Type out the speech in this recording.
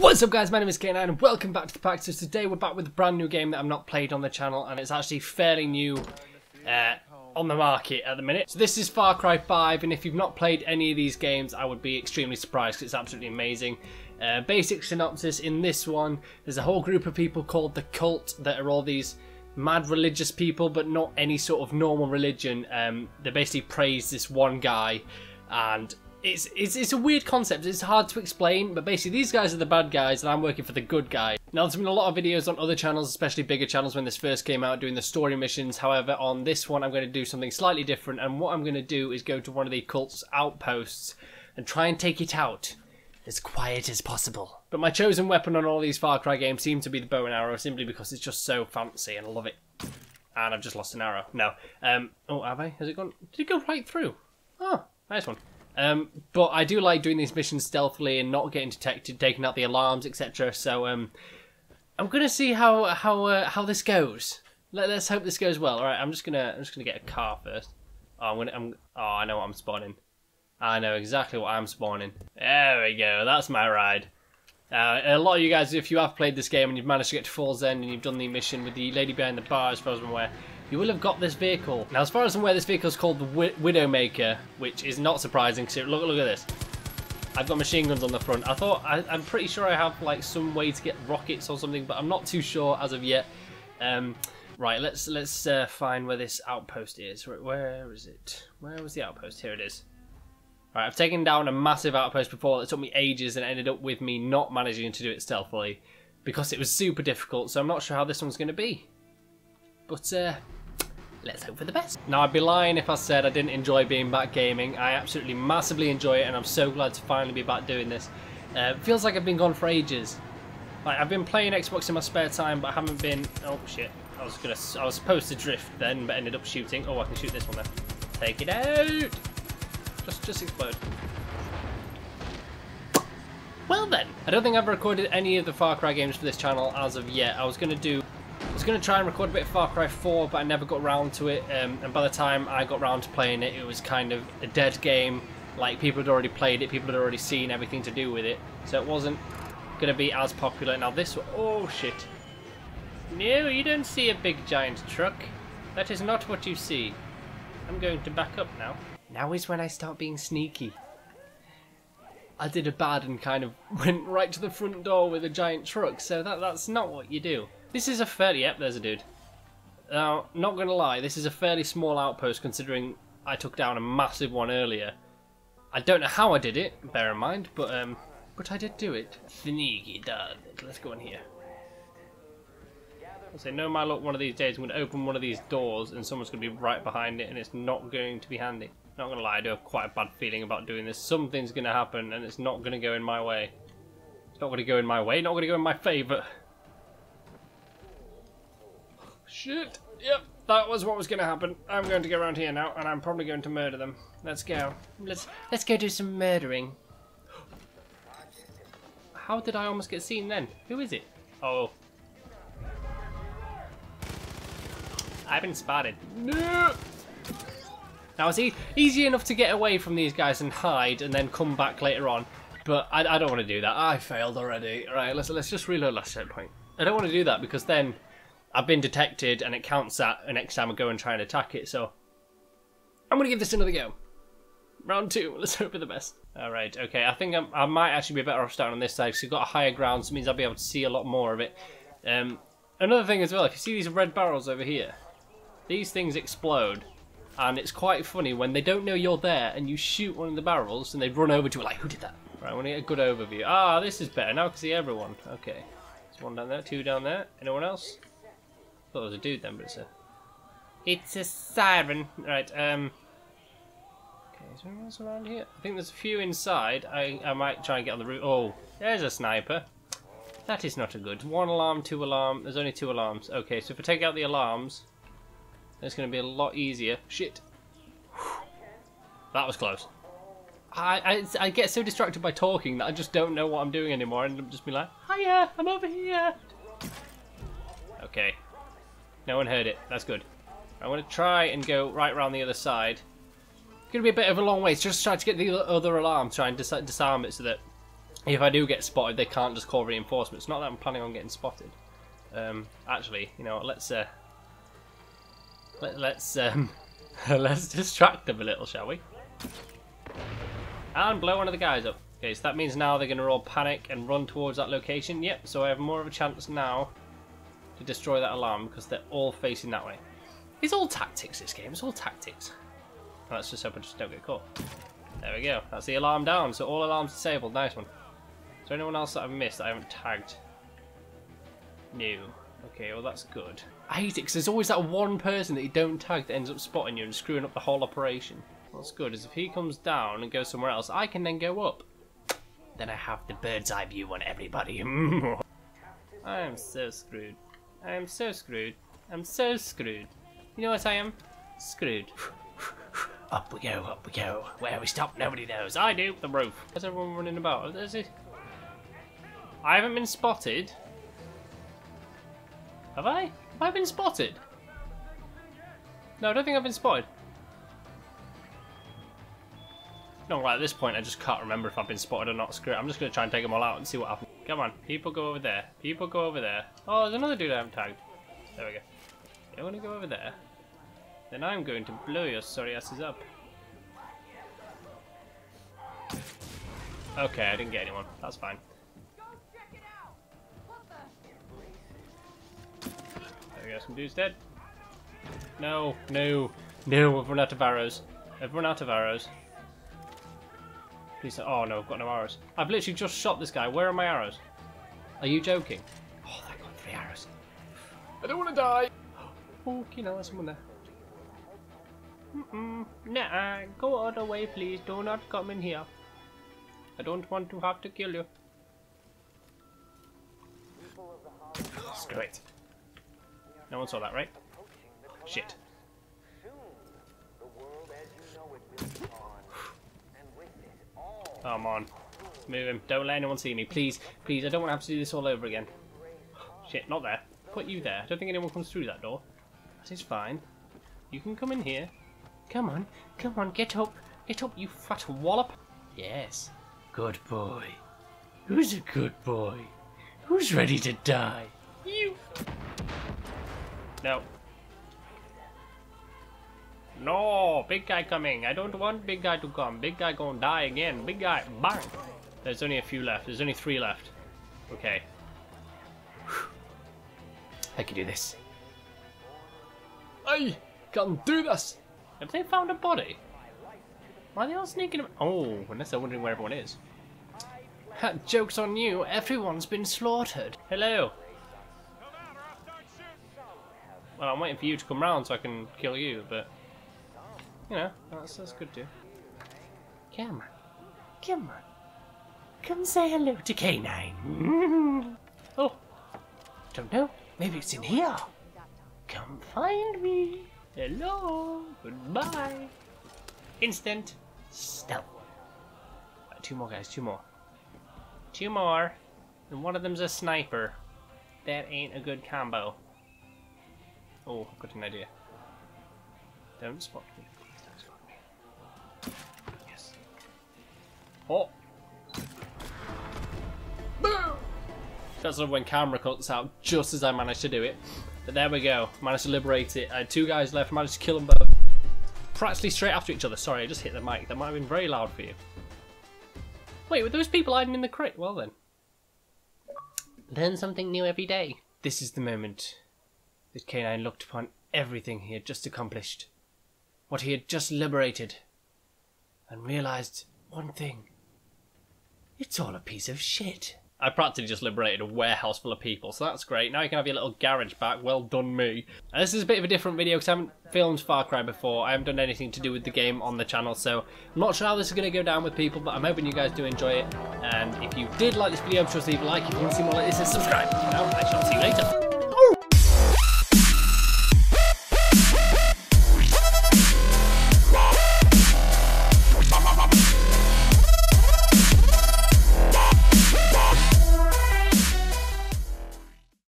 What's up guys, my name is KANINE and welcome back to the pack. So today we're back with a brand new game that I've not played on the channel and it's actually fairly new on the market at the minute. So this is Far Cry 5 and if you've not played any of these games I would be extremely surprised because it's absolutely amazing. Basic synopsis: in this one there's a whole group of people called the Cult that are all these mad religious people but not any sort of normal religion. They basically praise this one guy and it's a weird concept, it's hard to explain, but basically these guys are the bad guys and I'm working for the good guys. Now there's been a lot of videos on other channels, especially bigger channels when this first came out, doing the story missions. However, on this one I'm going to do something slightly different, and what I'm going to do is go to one of the cult's outposts and try and take it out as quiet as possible. But my chosen weapon on all these Far Cry games seems to be the bow and arrow, simply because it's just so fancy and I love it. And I've just lost an arrow. No. Oh, have I? Has it gone? Did it go right through? Oh, nice one. But I do like doing these missions stealthily and not getting detected, taking out the alarms, etc. So I'm gonna see how this goes. Let's hope this goes well. All right, I'm just gonna get a car first. Oh, I know what I'm spawning. I know exactly what I'm spawning. There we go. That's my ride. A lot of you guys, if you have played this game and you've managed to get to Falls End and you've done the mission with the lady behind the bar, as far as I'm aware, you will have got this vehicle. Now, as far as I'm aware, this vehicle is called the Widowmaker, which is not surprising. So look at this. I've got machine guns on the front. I'm pretty sure I have like some way to get rockets or something, but I'm not too sure as of yet. Right, let's find where this outpost is. Where is it? Where was the outpost? Here it is. Right, I've taken down a massive outpost before that took me ages and ended up with me not managing to do it stealthily because it was super difficult, so I'm not sure how this one's going to be. But let's hope for the best. Now, I'd be lying if I said I didn't enjoy being back gaming. I absolutely massively enjoy it and I'm so glad to finally be back doing this. It feels like I've been gone for ages. Like, I've been playing Xbox in my spare time, but I haven't been... Oh, shit. I was supposed to drift then, but ended up shooting. Oh, I can shoot this one now. Take it out! Just explode. Well then, I don't think I've recorded any of the Far Cry games for this channel as of yet. I was gonna try and record a bit of Far Cry 4, but I never got round to it. And by the time I got round to playing it, it was kind of a dead game. Like, people had already played it, people had already seen everything to do with it, so it wasn't gonna be as popular. Now this one, oh shit! No, you don't see a big giant truck. That is not what you see. I'm going to back up now. Now is when I start being sneaky. I did a bad and kind of went right to the front door with a giant truck, so that's not what you do. This is a fairly... Yep, there's a dude. Now, not gonna lie, this is a fairly small outpost considering I took down a massive one earlier. I don't know how I did it, bear in mind, but I did do it. Sneaky, dad. Let's go in here. I'll say, no, my luck, one of these days I'm gonna open one of these doors and someone's gonna be right behind it and it's not going to be handy. Not gonna lie, I do have quite a bad feeling about doing this. Something's gonna happen and it's not gonna go in my way. It's not gonna go in my way, not gonna go in my favour. Shit, yep, that was what was gonna happen. I'm going to go around here now and I'm probably going to murder them. Let's go. Let's go do some murdering. How did I almost get seen then? Who is it? Oh. I've been spotted. No! Now, it's easy enough to get away from these guys and hide and then come back later on, but I don't want to do that. I failed already. Right, let's just reload last set point. I don't want to do that because then I've been detected and it counts that the next time I go and try and attack it, so I'm going to give this another go. Round two, let's hope for the best. Alright, okay, I think I might actually be better off starting on this side because we've got a higher ground, so it means I'll be able to see a lot more of it. Another thing as well, if you see these red barrels over here, these things explode. And it's quite funny when they don't know you're there and you shoot one of the barrels and they run over to it like, who did that? Right, I want to get a good overview. Ah, this is better. Now I can see everyone. Okay. There's one down there, two down there. Anyone else? I thought it was a dude then, but it's a... It's a siren. Right, Okay, is there anyone else around here? I think there's a few inside. I might try and get on the roof. Oh, there's a sniper. That is not a good. One alarm, two alarm. There's only two alarms. Okay, so if I take out the alarms... It's going to be a lot easier. Shit. That was close. I get so distracted by talking that I just don't know what I'm doing anymore. I end up just being like, hiya, I'm over here. Okay. No one heard it. That's good. I want to try and go right around the other side. It's going to be a bit of a long way. It's just trying to get the other alarm, try and disarm it so that if I do get spotted, they can't just call reinforcements. Not that I'm planning on getting spotted. Actually, you know, let's distract them a little, shall we? And blow one of the guys up. Okay, so that means now they're going to all panic and run towards that location. Yep, so I have more of a chance now to destroy that alarm because they're all facing that way. It's all tactics, this game. It's all tactics. Let's just hope I just don't get caught. There we go. That's the alarm down. So all alarms disabled. Nice one. Is there anyone else that I've missed that I haven't tagged? No. Okay, well that's good. I hate it because there's always that one person that you don't tag that ends up spotting you and screwing up the whole operation. What's good is if he comes down and goes somewhere else, I can then go up. Then I have the bird's eye view on everybody. I am so screwed. I am so screwed. I'm so screwed. You know what I am? Screwed. Up we go, up we go. Where we stop, nobody knows. I do, the roof. Where's everyone running about? Is it? I haven't been spotted. Have I? Have I been spotted? No, I don't think I've been spotted. No, right at this point I just can't remember if I've been spotted or not. Screw it, I'm just going to try and take them all out and see what happens. Come on, people go over there. People go over there. Oh, there's another dude I haven't tagged. There we go. You're going to go over there. Then I'm going to blow your sorry asses up. Okay, I didn't get anyone. That's fine. There we go, some dudes dead. No, no, no, I've run out of arrows. I've run out of arrows. Please, oh no, I've got no arrows. I've literally just shot this guy. Where are my arrows? Are you joking? Oh, I got 3 arrows. I don't want to die. Oh, you know, there's someone there. Nah, go other way, please. Do not come in here. I don't want to have to kill you. Screw it. No one saw that, right? Shit. Come on. Move him. Don't let anyone see me. Please. Please, I don't want to have to do this all over again. Shit, not there. Put you there. I don't think anyone comes through that door. That is fine. You can come in here. Come on, come on, get up. Get up, you fat wallop. Yes. Good boy. Who's a good boy? Who's ready to die? You. No. No, big guy coming. I don't want big guy to come. Big guy gonna die again. Big guy, bang. There's only a few left. There's only 3 left. Okay. Whew. I can do this. I can do this. Have they found a body? Why are they all sneaking about? Oh, unless they're wondering where everyone is. That joke's on you. Everyone's been slaughtered. Hello. Well, I'm waiting for you to come round so I can kill you, but... You know, that's good too. Come on. Come on. Come say hello to K9. Oh. Don't know. Maybe it's in here. Come find me. Hello. Goodbye. Instant stealth. Right, 2 more guys. 2 more. 2 more. And one of them's a sniper. That ain't a good combo. Oh, I've got an idea. Don't spot me. Don't spot me. Yes. Oh. Boom! That's sort of when camera cuts out just as I managed to do it. But there we go. Managed to liberate it. I had 2 guys left. Managed to kill them both. Practically straight after each other. Sorry, I just hit the mic. That might have been very loud for you. Wait, were those people hiding in the crate? Well then. Learn something new every day. This is the moment that K9 looked upon everything he had just accomplished, what he had just liberated, and realised one thing. It's all a piece of shit. I practically just liberated a warehouse full of people, so that's great. Now you can have your little garage back. Well done, me. And this is a bit of a different video because I haven't filmed Far Cry before. I haven't done anything to do with the game on the channel, so I'm not sure how this is going to go down with people, but I'm hoping you guys do enjoy it. And if you did like this video, be sure to leave a like. If you want to see more like this, subscribe. And I shall see you later.